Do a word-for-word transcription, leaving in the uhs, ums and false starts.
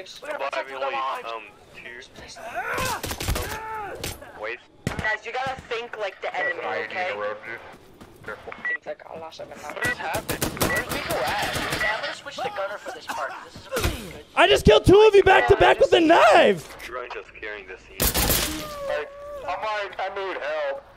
lives. We're gonna protect their lives. Um, two. No. Wait. Guys, you gotta think like the enemy, okay? Careful. What has happened? Where's Nico at? Yeah, I'm gonna switch the gunner for this part. This is a really good. I just killed two of you back to back with a knife. Drone just carrying this. I'm like, I need help.